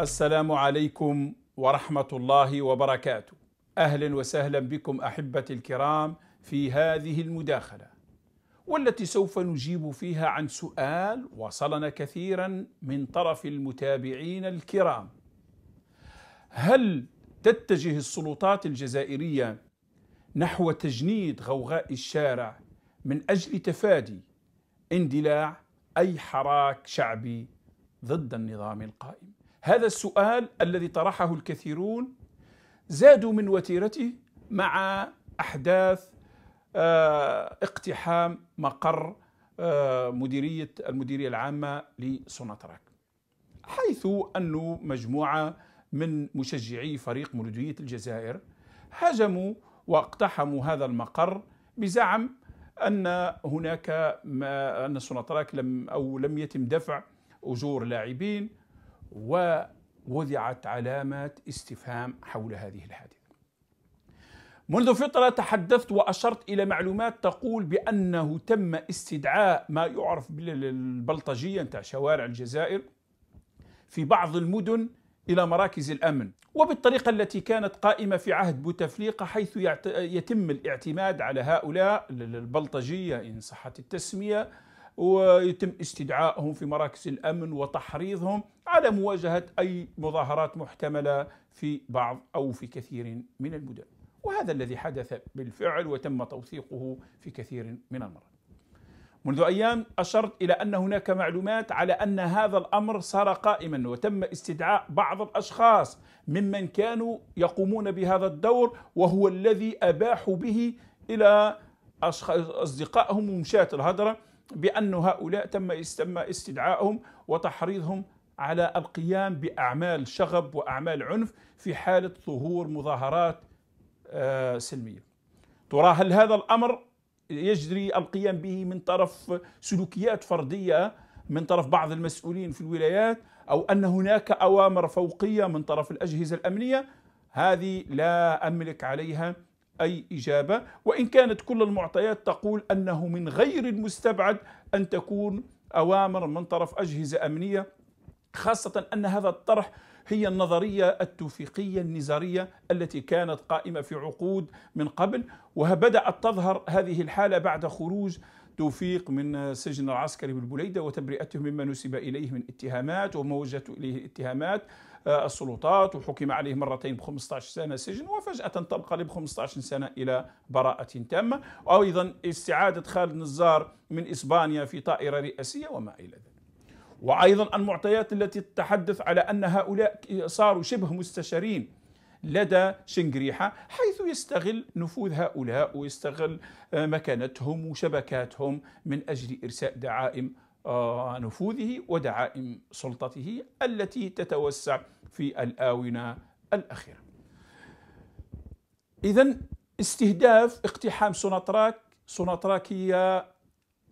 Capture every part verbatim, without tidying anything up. السلام عليكم ورحمة الله وبركاته. أهلا وسهلا بكم أحبتي الكرام في هذه المداخلة، والتي سوف نجيب فيها عن سؤال وصلنا كثيرا من طرف المتابعين الكرام: هل تتجه السلطات الجزائرية نحو تجنيد غوغاء الشارع من أجل تفادي اندلاع أي حراك شعبي ضد النظام القائم؟ هذا السؤال الذي طرحه الكثيرون زادوا من وتيرته مع أحداث اه اقتحام مقر اه مديرية المديرية العامة لسوناطراك، حيث أنه مجموعة من مشجعي فريق مولودية الجزائر هاجموا واقتحموا هذا المقر بزعم أن هناك ما أن سوناطراك لم أو لم يتم دفع أجور لاعبين، ووضعت علامات استفهام حول هذه الحادثة. منذ فترة تحدثت وأشرت إلى معلومات تقول بأنه تم استدعاء ما يعرف بالبلطجية نتاع شوارع الجزائر في بعض المدن إلى مراكز الأمن، وبالطريقة التي كانت قائمة في عهد بوتفليقة، حيث يتم الاعتماد على هؤلاء البلطجية إن صحت التسمية، ويتم استدعائهم في مراكز الأمن وتحريضهم على مواجهة أي مظاهرات محتملة في بعض أو في كثير من المدن، وهذا الذي حدث بالفعل وتم توثيقه في كثير من المرات. منذ أيام أشرت إلى أن هناك معلومات على أن هذا الأمر صار قائما، وتم استدعاء بعض الأشخاص ممن كانوا يقومون بهذا الدور، وهو الذي أباحوا به إلى أصدقائهم ومشاة الهدرة بأن هؤلاء تم استدعائهم وتحريضهم على القيام بأعمال شغب وأعمال عنف في حالة ظهور مظاهرات سلمية. ترى هل هذا الأمر يجري القيام به من طرف سلوكيات فردية من طرف بعض المسؤولين في الولايات، أو أن هناك أوامر فوقية من طرف الأجهزة الأمنية؟ هذه لا أملك عليها أي إجابة، وإن كانت كل المعطيات تقول أنه من غير المستبعد أن تكون أوامر من طرف أجهزة أمنية، خاصة أن هذا الطرح هي النظرية التوفيقية النزارية التي كانت قائمة في عقود من قبل، وبدأت تظهر هذه الحالة بعد خروج توفيق من السجن العسكري بالبليدة وتبرئته مما نسب إليه من اتهامات وما وجهته إليه اتهامات السلطات، وحكم عليه مرتين ب خمسة عشر سنة سجن، وفجأة تنقلب خمسة عشر سنة إلى براءة تامة، وأيضا استعادة خالد النزار من إسبانيا في طائرة رئاسية وما إلى ذلك. وأيضا المعطيات التي تتحدث على أن هؤلاء صاروا شبه مستشارين لدى شنقريحة، حيث يستغل نفوذ هؤلاء ويستغل مكانتهم وشبكاتهم من أجل إرساء دعائم نفوذه ودعائم سلطته التي تتوسع في الآونة الأخيرة. إذن استهداف اقتحام سوناطراك، سوناطراك هي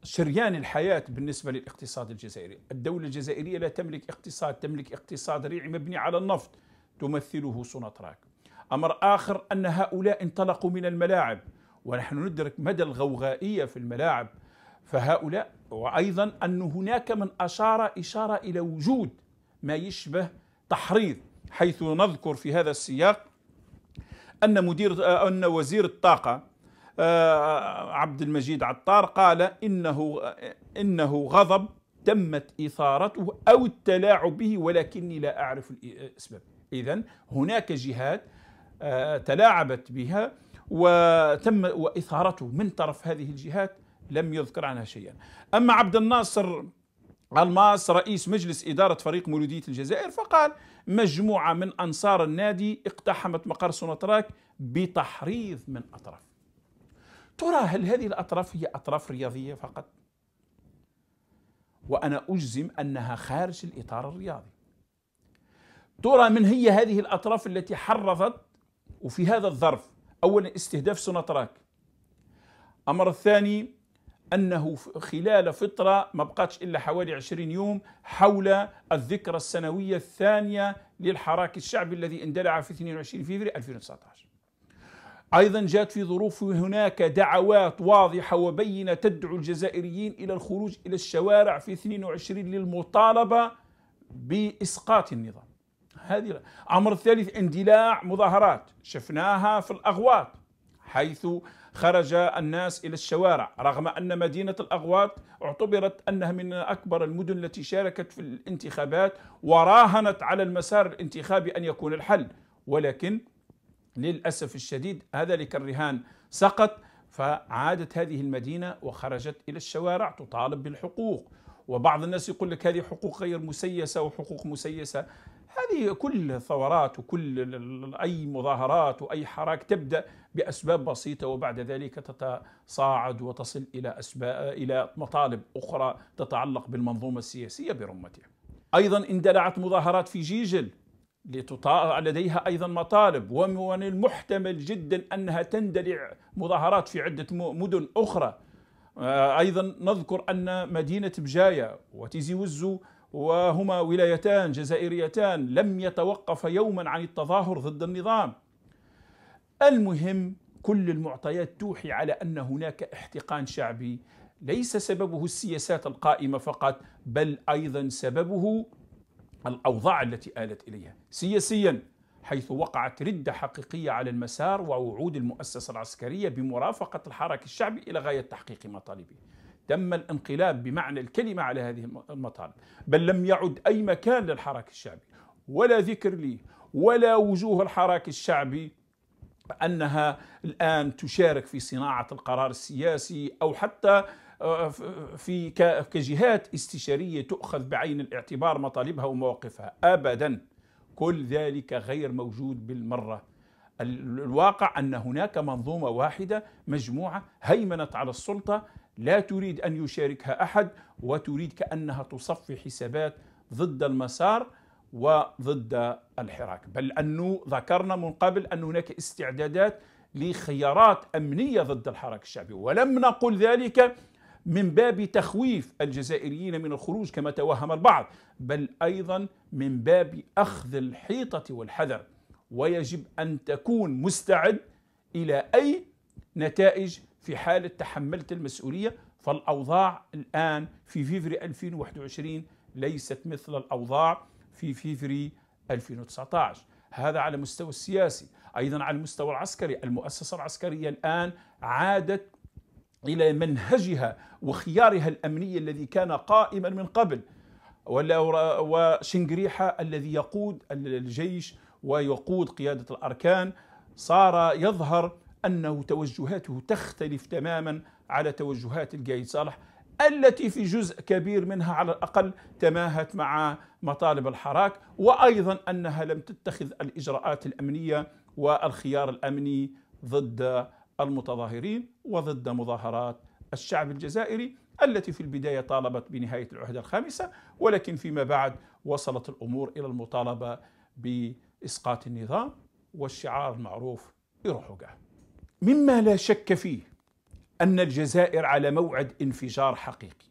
شريان الحياة بالنسبة للاقتصاد الجزائري. الدولة الجزائرية لا تملك اقتصاد، تملك اقتصاد ريعي مبني على النفط تمثله سوناطراك. أمر آخر أن هؤلاء انطلقوا من الملاعب، ونحن ندرك مدى الغوغائية في الملاعب، فهؤلاء وأيضا أن هناك من أشار إشارة إلى وجود ما يشبه تحريض، حيث نذكر في هذا السياق أن مدير أن وزير الطاقة عبد المجيد عطار قال إنه إنه غضب تمت إثارته أو التلاعب به، ولكني لا أعرف الأسباب. إذن هناك جهات تلاعبت بها وتم وإثارته من طرف هذه الجهات لم يذكر عنها شيئا. أما عبد الناصر الماس رئيس مجلس إدارة فريق مولودية الجزائر فقال: مجموعة من أنصار النادي اقتحمت مقر سوناطراك بتحريض من أطراف. ترى هل هذه الأطراف هي أطراف رياضية فقط؟ وأنا أجزم أنها خارج الإطار الرياضي. ترى من هي هذه الأطراف التي حرضت؟ وفي هذا الظرف أولا استهداف سوناطراك، الأمر الثاني أنه خلال فترة ما بقاتش إلا حوالي عشرين يوم حول الذكرى السنوية الثانية للحراك الشعبي الذي اندلع في اثنين وعشرين فبراير ألفين وتسعة عشر. أيضا جاءت في ظروف هناك دعوات واضحة وبينة تدعو الجزائريين إلى الخروج إلى الشوارع في اثنين وعشرين للمطالبة بإسقاط النظام. هذه. الأمر الثالث اندلاع مظاهرات شفناها في الأغواط، حيث خرج الناس إلى الشوارع رغم أن مدينة الأغواط اعتبرت أنها من أكبر المدن التي شاركت في الانتخابات وراهنت على المسار الانتخابي أن يكون الحل، ولكن للأسف الشديد هذلك الرهان سقط، فعادت هذه المدينة وخرجت إلى الشوارع تطالب بالحقوق. وبعض الناس يقول لك هذه حقوق غير مسيسة وحقوق مسيسة. هذه كل ثورات وكل أي مظاهرات وأي حراك تبدأ بأسباب بسيطة وبعد ذلك تتصاعد وتصل إلى أسباب إلى مطالب أخرى تتعلق بالمنظومة السياسية برمتها. أيضا اندلعت مظاهرات في جيجل لتطا... لديها أيضا مطالب، ومن المحتمل جدا أنها تندلع مظاهرات في عدة مدن أخرى. أيضا نذكر أن مدينة بجاية وتيزي وزو وهما ولايتان جزائريتان لم يتوقف يوما عن التظاهر ضد النظام. المهم كل المعطيات توحي على أن هناك احتقان شعبي ليس سببه السياسات القائمة فقط، بل أيضا سببه الأوضاع التي آلت إليها سياسيا، حيث وقعت ردة حقيقية على المسار ووعود المؤسسة العسكرية بمرافقة الحراك الشعبي إلى غاية تحقيق مطالبه. تم الانقلاب بمعنى الكلمة على هذه المطالب، بل لم يعد أي مكان للحراك الشعبي ولا ذكر ليه ولا وجوه الحراك الشعبي أنها الآن تشارك في صناعة القرار السياسي أو حتى في كجهات استشارية تؤخذ بعين الاعتبار مطالبها ومواقفها أبدا. كل ذلك غير موجود بالمرة. الواقع أن هناك منظومة واحدة مجموعة هيمنت على السلطة لا تريد أن يشاركها أحد، وتريد كأنها تصفي حسابات ضد المسار وضد الحراك، بل أنه ذكرنا من قبل أن هناك استعدادات لخيارات أمنية ضد الحراك الشعبي، ولم نقل ذلك من باب تخويف الجزائريين من الخروج كما توهم البعض، بل أيضا من باب أخذ الحيطة والحذر، ويجب أن تكون مستعد إلى أي نتائج في حالة تحملت المسؤولية. فالأوضاع الآن في فيفري ألفين وواحد وعشرين ليست مثل الأوضاع في فيفري ألفين وتسعة عشر، هذا على المستوى السياسي. أيضا على المستوى العسكري، المؤسسة العسكرية الآن عادت إلى منهجها وخيارها الأمني الذي كان قائما من قبل، وشنقريحة الذي يقود الجيش ويقود قيادة الأركان صار يظهر أنه توجهاته تختلف تماما على توجهات القايد صالح، التي في جزء كبير منها على الأقل تماهت مع مطالب الحراك، وأيضا أنها لم تتخذ الإجراءات الأمنية والخيار الأمني ضد المتظاهرين وضد مظاهرات الشعب الجزائري التي في البداية طالبت بنهاية العهدة الخامسة، ولكن فيما بعد وصلت الأمور إلى المطالبة بإسقاط النظام والشعار المعروف يروحوا قاع. مما لا شك فيه أن الجزائر على موعد انفجار حقيقي،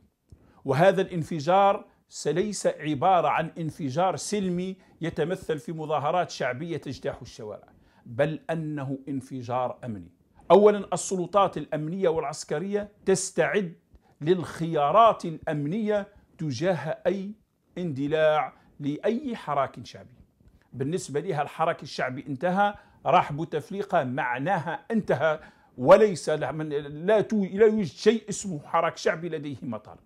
وهذا الانفجار ليس عبارة عن انفجار سلمي يتمثل في مظاهرات شعبية تجتاح الشوارع، بل أنه انفجار أمني. أولا السلطات الأمنية والعسكرية تستعد للخيارات الأمنية تجاه أي اندلاع لأي حراك شعبي. بالنسبة لها الحراك الشعبي انتهى، راح بوتفليقة معناها انتهى، وليس لا يوجد شيء اسمه حراك شعبي لديه مطالب.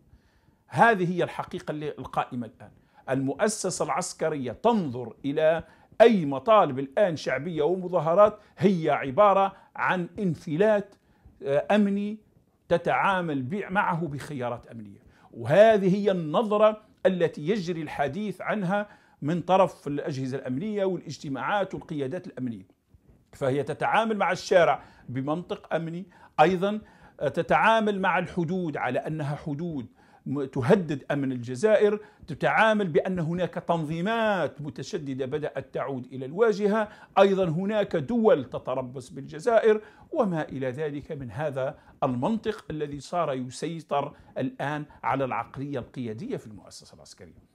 هذه هي الحقيقة القائمة الآن. المؤسسة العسكرية تنظر إلى أي مطالب الآن شعبية ومظاهرات هي عبارة عن انفلات أمني تتعامل معه بخيارات أمنية، وهذه هي النظرة التي يجري الحديث عنها من طرف الأجهزة الأمنية والاجتماعات والقيادات الأمنية. فهي تتعامل مع الشارع بمنطق أمني، أيضا تتعامل مع الحدود على أنها حدود تهدد أمن الجزائر، تتعامل بأن هناك تنظيمات متشددة بدأت تعود إلى الواجهة، أيضا هناك دول تتربص بالجزائر وما إلى ذلك من هذا المنطق الذي صار يسيطر الآن على العقلية القيادية في المؤسسة العسكرية.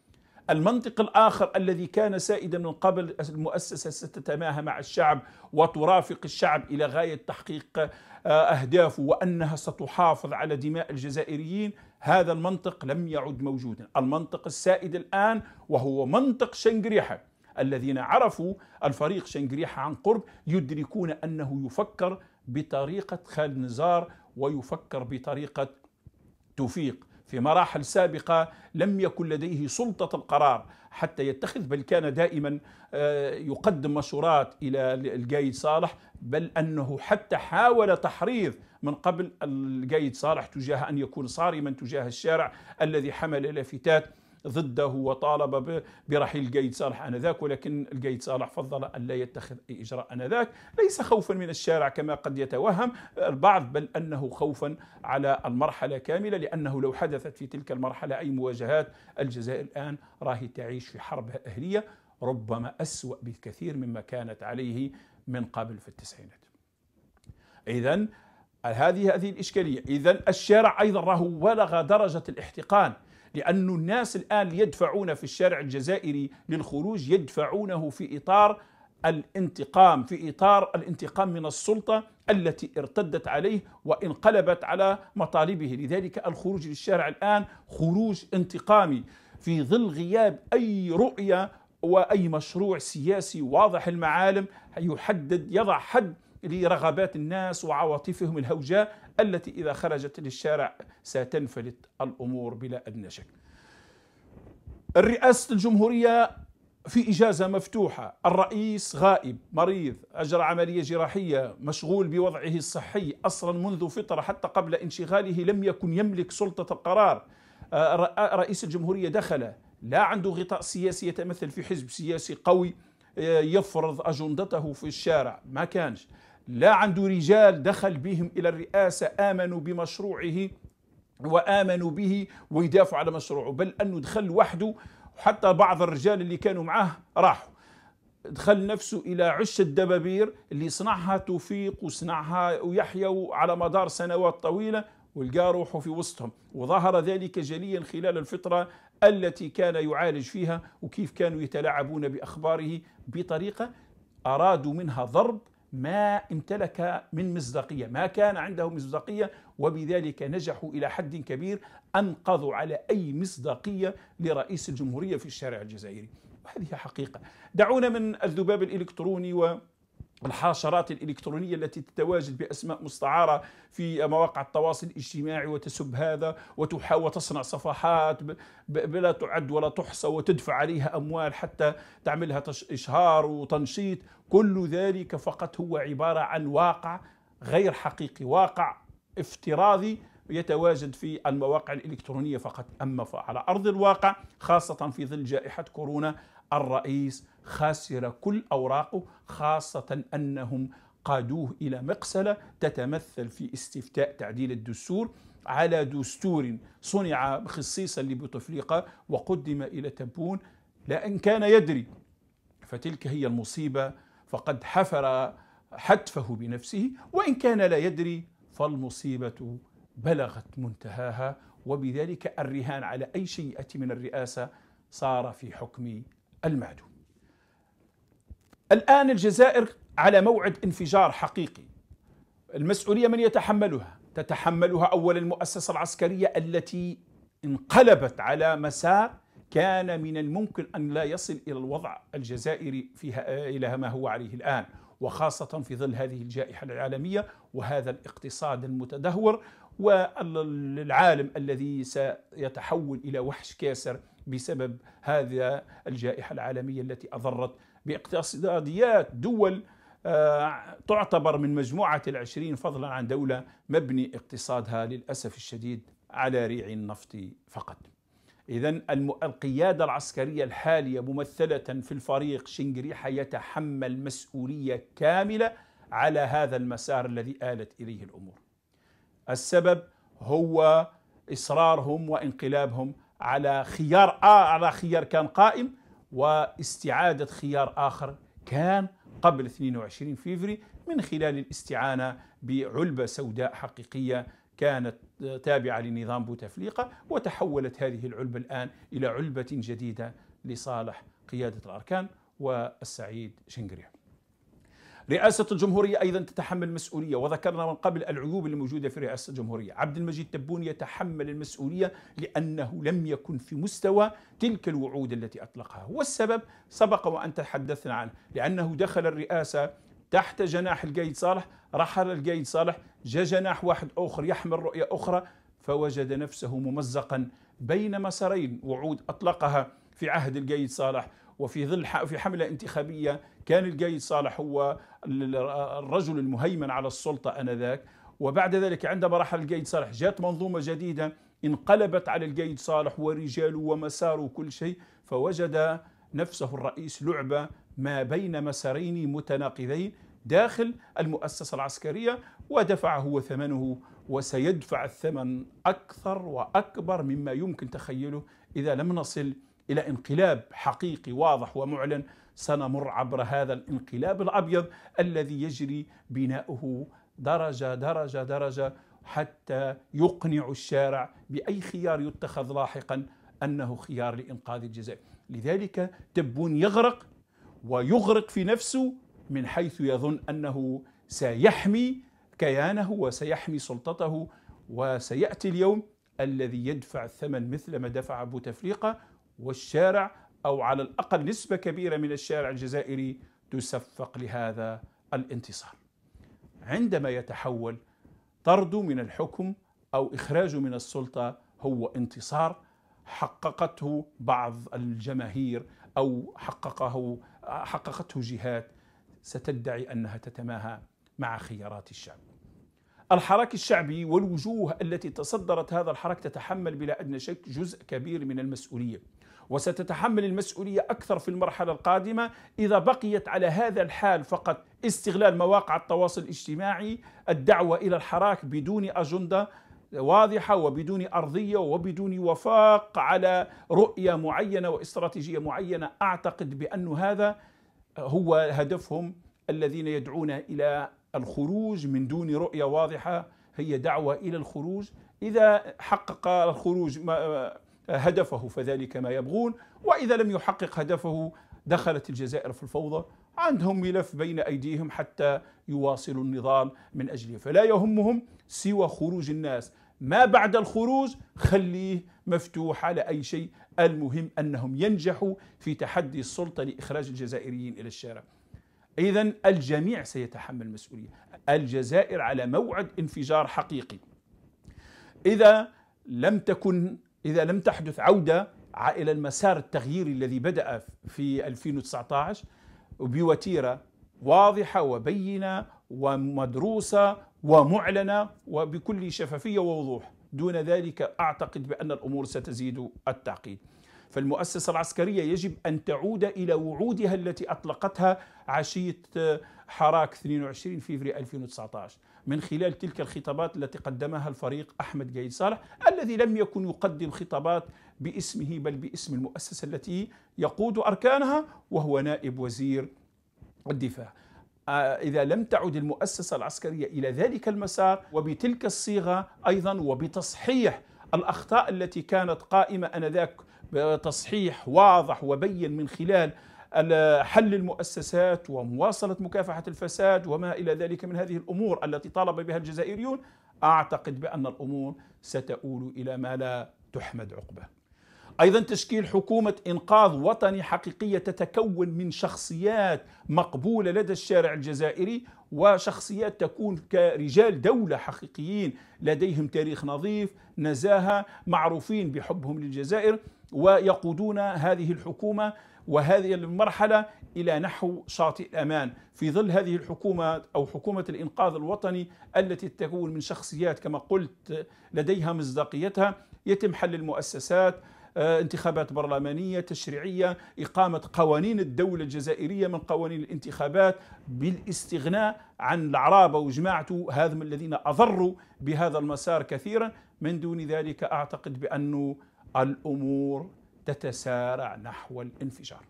المنطق الآخر الذي كان سائدا من قبل المؤسسة ستتماهى مع الشعب وترافق الشعب إلى غاية تحقيق أهدافه وأنها ستحافظ على دماء الجزائريين، هذا المنطق لم يعد موجودا. المنطق السائد الآن وهو منطق شنقريحة الذين عرفوا الفريق شنقريحة عن قرب يدركون أنه يفكر بطريقة خالد النزار ويفكر بطريقة توفيق. في مراحل سابقة لم يكن لديه سلطة القرار حتى يتخذ، بل كان دائما يقدم مشورات إلى القايد صالح، بل أنه حتى حاول تحريض من قبل القايد صالح تجاه أن يكون صارما تجاه الشارع الذي حمل لافتات ضده وطالب برحيل القايد صالح انذاك، ولكن القايد صالح فضل ان لا يتخذ اي اجراء انذاك، ليس خوفا من الشارع كما قد يتوهم البعض، بل انه خوفا على المرحله كامله، لانه لو حدثت في تلك المرحله اي مواجهات الجزائر الان راهي تعيش في حرب اهليه ربما اسوأ بكثير مما كانت عليه من قبل في التسعينات. اذا هذه هذه الاشكاليه، اذا الشارع ايضا راهو بلغ درجه الاحتقان، لأن الناس الآن يدفعون في الشارع الجزائري للخروج، يدفعونه في إطار الانتقام، في إطار الانتقام من السلطة التي ارتدت عليه وانقلبت على مطالبه. لذلك الخروج للشارع الآن خروج انتقامي في ظل غياب أي رؤية وأي مشروع سياسي واضح المعالم يحدد يضع حد لرغبات الناس وعواطفهم الهوجاء التي إذا خرجت للشارع ستنفلت الأمور بلا أدنى شك. الرئاسة الجمهورية في إجازة مفتوحة، الرئيس غائب، مريض، أجرى عملية جراحية، مشغول بوضعه الصحي، أصلا منذ فترة حتى قبل انشغاله لم يكن يملك سلطة القرار. رئيس الجمهورية دخل، لا عنده غطاء سياسي يتمثل في حزب سياسي قوي يفرض أجندته في الشارع، ما كانش، لا عنده رجال دخل بهم إلى الرئاسة آمنوا بمشروعه وآمنوا به ويدافعوا على مشروعه، بل أنه دخل وحده، وحتى بعض الرجال اللي كانوا معاه راحوا، دخل نفسه إلى عش الدبابير اللي صنعها توفيق وصنعها ويحيى على مدار سنوات طويلة، ولقى روحه في وسطهم، وظهر ذلك جليا خلال الفترة التي كان يعالج فيها، وكيف كانوا يتلاعبون بأخباره بطريقة أرادوا منها ضرب ما امتلك من مصداقية، ما كان عنده مصداقية، وبذلك نجحوا إلى حد كبير، أنقضوا على أي مصداقية لرئيس الجمهورية في الشارع الجزائري، وهذه حقيقة. دعونا من الذباب الإلكتروني و الحاشرات الإلكترونية التي تتواجد بأسماء مستعارة في مواقع التواصل الاجتماعي وتسب هذا وتحاول تصنع صفحات بلا تعد ولا تحصى وتدفع عليها أموال حتى تعملها إشهار وتنشيط، كل ذلك فقط هو عبارة عن واقع غير حقيقي، واقع افتراضي يتواجد في المواقع الإلكترونية فقط. أما على أرض الواقع خاصة في ظل جائحة كورونا الرئيس خاسر كل أوراقه، خاصة أنهم قادوه إلى مقسلة تتمثل في استفتاء تعديل الدستور على دستور صنع خصيصا لبوتفليقة وقدم إلى تبون، لأن كان يدري، فتلك هي المصيبة، فقد حفر حتفه بنفسه، وإن كان لا يدري فالمصيبة بلغت منتهاها، وبذلك الرهان على أي شيء يأتي من الرئاسة صار في حكم المعدوم. الآن الجزائر على موعد انفجار حقيقي. المسؤولية من يتحملها؟ تتحملها أولا المؤسسة العسكرية التي انقلبت على مسار كان من الممكن أن لا يصل إلى الوضع الجزائري فيها إلى ما هو عليه الآن، وخاصة في ظل هذه الجائحة العالمية وهذا الاقتصاد المتدهور والعالم الذي سيتحول إلى وحش كاسر بسبب هذه الجائحة العالمية التي أضرت باقتصاديات دول تعتبر من مجموعة العشرين فضلا عن دولة مبني اقتصادها للأسف الشديد على ريع النفط فقط. إذن القيادة العسكرية الحالية ممثلة في الفريق شنقريحة يتحمل مسؤولية كاملة على هذا المسار الذي آلت إليه الأمور. السبب هو إصرارهم وانقلابهم على خيار آه على خيار كان قائم واستعادة خيار آخر كان قبل اثنين وعشرين فبراير من خلال الاستعانة بعلبة سوداء حقيقية كانت تابعة لنظام بوتفليقة، وتحولت هذه العلبة الآن إلى علبة جديدة لصالح قيادة الأركان والسعيد شنقريحة. رئاسة الجمهورية أيضا تتحمل مسؤولية، وذكرنا من قبل العيوب الموجودة في رئاسة الجمهورية. عبد المجيد تبون يتحمل المسؤولية لأنه لم يكن في مستوى تلك الوعود التي أطلقها، والسبب سبق وأن تحدثنا عنه، لأنه دخل الرئاسة تحت جناح القايد صالح، رحل القايد صالح، جاء جناح واحد آخر يحمل رؤية أخرى، فوجد نفسه ممزقا بين مسارين، وعود أطلقها في عهد القايد صالح، وفي ظل في حملة انتخابية كان القايد صالح هو الرجل المهيمن على السلطة آنذاك، وبعد ذلك عندما رحل القايد صالح جاءت منظومة جديدة انقلبت على القايد صالح ورجاله ومساره وكل شيء، فوجد نفسه الرئيس لعبة ما بين مسارين متناقضين داخل المؤسسة العسكرية، ودفع هو ثمنه، وسيدفع الثمن أكثر وأكبر مما يمكن تخيله. إذا لم نصل إلى انقلاب حقيقي واضح ومعلن سنمر عبر هذا الانقلاب الأبيض الذي يجري بناؤه درجة درجة درجة حتى يقنع الشارع بأي خيار يتخذ لاحقا أنه خيار لإنقاذ الجزائر. لذلك تبون يغرق ويغرق في نفسه من حيث يظن أنه سيحمي كيانه وسيحمي سلطته، وسيأتي اليوم الذي يدفع الثمن مثل ما دفع بوتفليقة، والشارع أو على الأقل نسبة كبيرة من الشارع الجزائري تسفق لهذا الانتصار. عندما يتحول طرده من الحكم أو إخراجه من السلطة هو انتصار حققته بعض الجماهير أو حققه حققته جهات ستدعي أنها تتماهى مع خيارات الشعب. الحراك الشعبي والوجوه التي تصدرت هذا الحراك تتحمل بلا أدنى شك جزء كبير من المسؤولية، وستتحمل المسؤولية أكثر في المرحلة القادمة إذا بقيت على هذا الحال فقط، استغلال مواقع التواصل الاجتماعي، الدعوة إلى الحراك بدون أجندة واضحة وبدون أرضية وبدون وفاق على رؤية معينة واستراتيجية معينة. أعتقد بأن هذا هو هدفهم، الذين يدعون إلى الخروج من دون رؤية واضحة هي دعوة إلى الخروج. إذا حقق الخروج هدفه فذلك ما يبغون، وإذا لم يحقق هدفه دخلت الجزائر في الفوضى، عندهم ملف بين أيديهم حتى يواصلوا النضال من أجله، فلا يهمهم سوى خروج الناس. ما بعد الخروج خليه مفتوح على أي شيء، المهم أنهم ينجحوا في تحدي السلطة لإخراج الجزائريين إلى الشارع. إذن الجميع سيتحمل مسؤولية. الجزائر على موعد انفجار حقيقي إذا لم تكن إذا لم تحدث عودة إلى المسار التغييري الذي بدأ في ألفين وتسعة عشر بوتيرة واضحة وبينة ومدروسة ومعلنة وبكل شفافية ووضوح. دون ذلك أعتقد بأن الأمور ستزيد التعقيد. فالمؤسسة العسكرية يجب أن تعود إلى وعودها التي أطلقتها عشية حراك اثنين وعشرين فبراير ألفين وتسعة عشر من خلال تلك الخطابات التي قدمها الفريق أحمد جيد صالح، الذي لم يكن يقدم خطابات باسمه بل باسم المؤسسة التي يقود أركانها وهو نائب وزير الدفاع. إذا لم تعد المؤسسة العسكرية إلى ذلك المسار وبتلك الصيغة أيضا وبتصحيح الأخطاء التي كانت قائمة آنذاك، تصحيح واضح وبين من خلال حل المؤسسات ومواصلة مكافحة الفساد وما إلى ذلك من هذه الأمور التي طالب بها الجزائريون، أعتقد بأن الأمور ستؤول إلى ما لا تحمد عقبه. أيضا تشكيل حكومة إنقاذ وطني حقيقية تتكون من شخصيات مقبولة لدى الشارع الجزائري، وشخصيات تكون كرجال دولة حقيقيين لديهم تاريخ نظيف، نزاهة، معروفين بحبهم للجزائر، ويقودون هذه الحكومة وهذه المرحلة إلى نحو شاطئ الأمان. في ظل هذه الحكومة أو حكومة الإنقاذ الوطني التي تكون من شخصيات كما قلت لديها مصداقيتها، يتم حل المؤسسات، انتخابات برلمانية تشريعية، إقامة قوانين الدولة الجزائرية من قوانين الانتخابات بالاستغناء عن العرابة وجماعته، هذم الذين أضروا بهذا المسار كثيرا. من دون ذلك أعتقد بأنه الأمور تتسارع نحو الانفجار.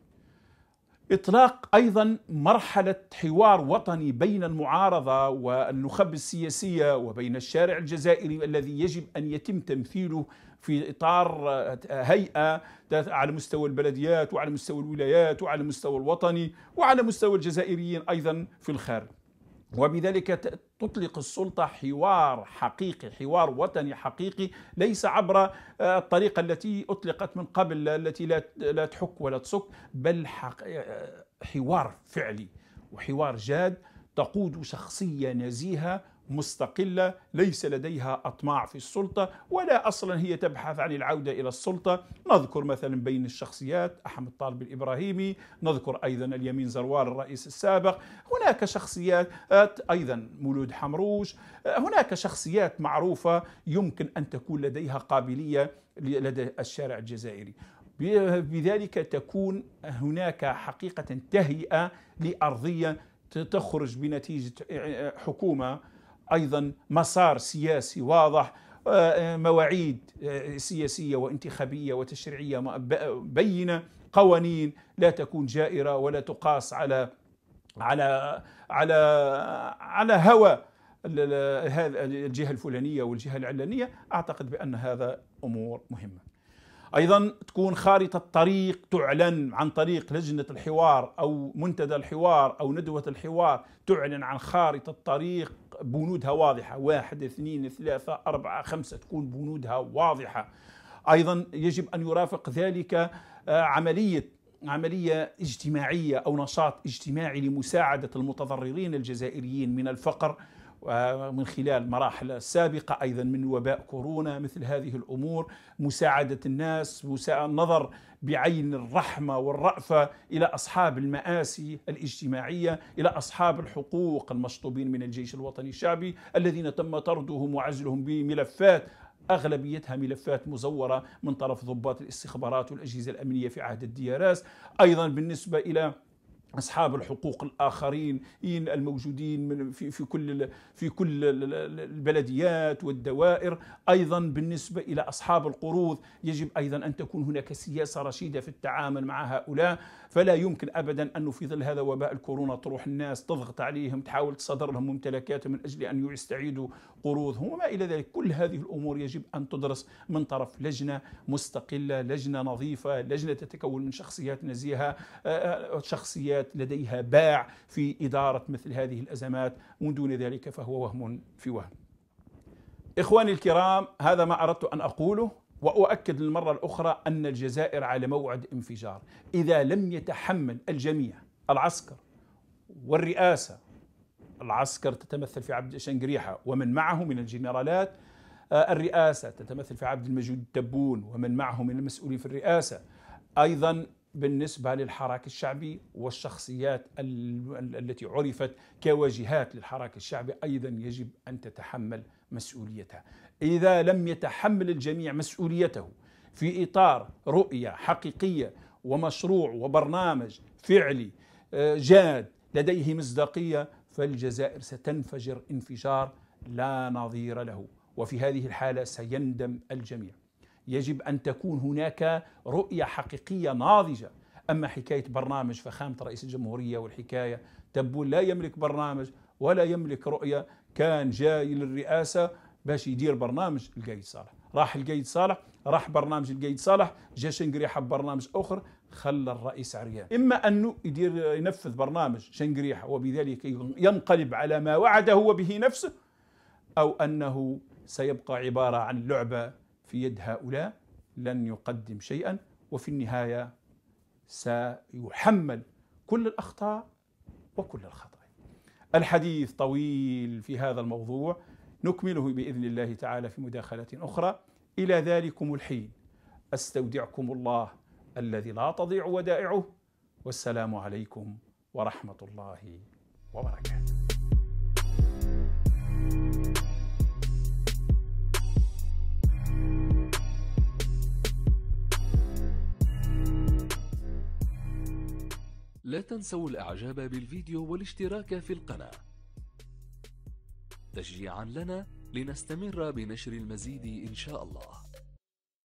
إطلاق أيضا مرحلة حوار وطني بين المعارضة والنخب السياسية وبين الشارع الجزائري الذي يجب أن يتم تمثيله في إطار هيئة على مستوى البلديات وعلى مستوى الولايات وعلى مستوى الوطني وعلى مستوى الجزائريين أيضا في الخارج. وبذلك تطلق السلطة حوار حقيقي، حوار وطني حقيقي، ليس عبر الطريقة التي أطلقت من قبل التي لا تحك ولا تسك، بل حوار فعلي وحوار جاد تقود شخصية نزيهة مستقلة ليس لديها أطماع في السلطة ولا أصلا هي تبحث عن العودة إلى السلطة. نذكر مثلا بين الشخصيات أحمد طالب الإبراهيمي، نذكر أيضا اليمين زروال الرئيس السابق، هناك شخصيات أيضا مولود حمروش، هناك شخصيات معروفة يمكن أن تكون لديها قابلية لدى الشارع الجزائري. بذلك تكون هناك حقيقة تهيئة لأرضية تخرج بنتيجة حكومة أيضا مسار سياسي واضح، مواعيد سياسية وانتخابية وتشريعية بينة، قوانين لا تكون جائرة ولا تقاس على على على على هوى الجهة الفلانية والجهة العلانية. أعتقد بأن هذا أمور مهمة. أيضا تكون خارطة طريق تعلن عن طريق لجنة الحوار أو منتدى الحوار أو ندوة الحوار، تعلن عن خارطة طريق بنودها واضحة، واحد اثنين ثلاثة أربعة خمسة، تكون بنودها واضحة. أيضا يجب أن يرافق ذلك عملية عملية اجتماعية أو نشاط اجتماعي لمساعدة المتضررين الجزائريين من الفقر من خلال مراحل السابقة، أيضا من وباء كورونا، مثل هذه الأمور، مساعدة الناس، النظر بعين الرحمة والرأفة إلى أصحاب المآسي الاجتماعية، إلى أصحاب الحقوق المشطوبين من الجيش الوطني الشعبي الذين تم طردهم وعزلهم بملفات أغلبيتها ملفات مزورة من طرف ضباط الاستخبارات والأجهزة الأمنية في عهد الديارات. أيضا بالنسبة إلى أصحاب الحقوق الآخرين الموجودين من في في كل في كل البلديات والدوائر. أيضا بالنسبة إلى أصحاب القروض يجب أيضا أن تكون هناك سياسة رشيدة في التعامل مع هؤلاء، فلا يمكن أبدا أنه في ظل هذا وباء الكورونا تروح الناس تضغط عليهم، تحاول تصدر لهم ممتلكاتهم من أجل أن يستعيدوا قروضهم وما إلى ذلك. كل هذه الأمور يجب أن تدرس من طرف لجنة مستقلة، لجنة نظيفة، لجنة تتكون من شخصيات نزيهة، شخصيات لديها باع في إدارة مثل هذه الأزمات، ومن دون ذلك فهو وهم في وهم. إخواني الكرام، هذا ما أردت أن أقوله، وأؤكد للمرة الأخرى أن الجزائر على موعد انفجار. إذا لم يتحمل الجميع، العسكر والرئاسة، العسكر تتمثل في عبد شنقريحة ومن معه من الجنرالات، الرئاسة تتمثل في عبد المجيد تبون ومن معه من المسؤولين في الرئاسة، أيضا بالنسبة للحراك الشعبي والشخصيات التي عرفت كواجهات للحراك الشعبي أيضا يجب أن تتحمل مسؤوليتها. إذا لم يتحمل الجميع مسؤوليته في إطار رؤية حقيقية ومشروع وبرنامج فعلي جاد لديه مصداقية، فالجزائر ستنفجر انفجار لا نظير له، وفي هذه الحالة سيندم الجميع. يجب أن تكون هناك رؤية حقيقية ناضجة. أما حكاية برنامج فخامة رئيس الجمهورية والحكاية، تبون لا يملك برنامج ولا يملك رؤية، كان جاي للرئاسة باش يدير برنامج القايد صالح، راح القايد صالح، راح برنامج القايد صالح، جا شنقريحة ببرنامج آخر، خلى الرئيس عريان. إما أنه يدير ينفذ برنامج شنقريحة وبذلك ينقلب على ما وعد هو به نفسه، أو أنه سيبقى عبارة عن لعبة في يد هؤلاء لن يقدم شيئا، وفي النهاية سيحمل كل الأخطاء وكل الخطأ. الحديث طويل في هذا الموضوع، نكمله بإذن الله تعالى في مداخلة أخرى. إلى ذلكم الحين أستودعكم الله الذي لا تضيع ودائعه، والسلام عليكم ورحمة الله وبركاته. لا تنسوا الاعجاب بالفيديو والاشتراك في القناة تشجيعا لنا لنستمر بنشر المزيد إن شاء الله.